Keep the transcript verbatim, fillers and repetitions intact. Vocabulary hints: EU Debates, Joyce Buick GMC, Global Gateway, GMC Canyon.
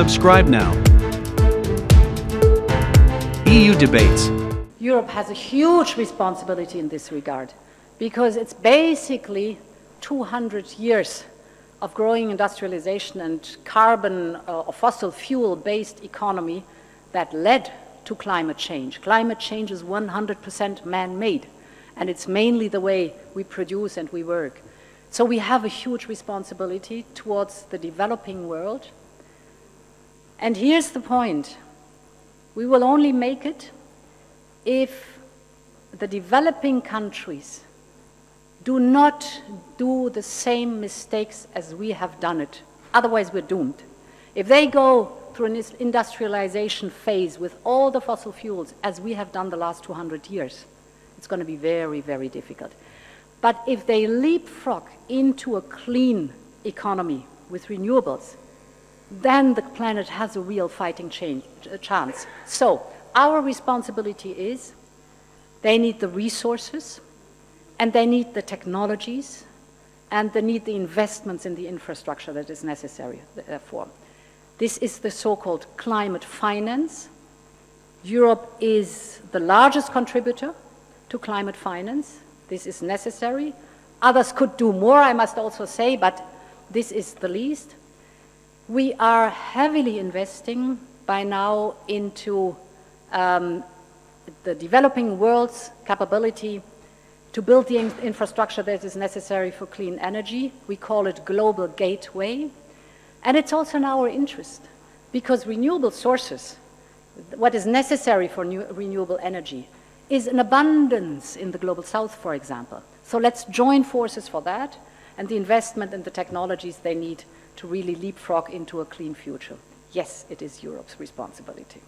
Subscribe now. E U debates. Europe has a huge responsibility in this regard, because it's basically two hundred years of growing industrialization and carbon uh, or fossil fuel-based economy that led to climate change. Climate change is one hundred percent man-made, and it's mainly the way we produce and we work. So we have a huge responsibility towards the developing world. And here's the point. We will only make it if the developing countries do not do the same mistakes as we have done it. Otherwise, we're doomed. If they go through an industrialization phase with all the fossil fuels as we have done the last two hundred years, it's going to be very, very difficult. But if they leapfrog into a clean economy with renewables, then the planet has a real fighting change, a chance. So our responsibility is they need the resources, and they need the technologies, and they need the investments in the infrastructure that is necessary, therefore. This is the so-called climate finance. Europe is the largest contributor to climate finance. This is necessary. Others could do more, I must also say, but this is the least. We are heavily investing by now into um, the developing world's capability to build the infrastructure that is necessary for clean energy. We call it Global Gateway. And it's also in our interest, because renewable sources, what is necessary for new renewable energy, is an abundance in the Global South, for example. So let's join forces for that, and the investment in the technologies they need to really leapfrog into a clean future. Yes, it is Europe's responsibility.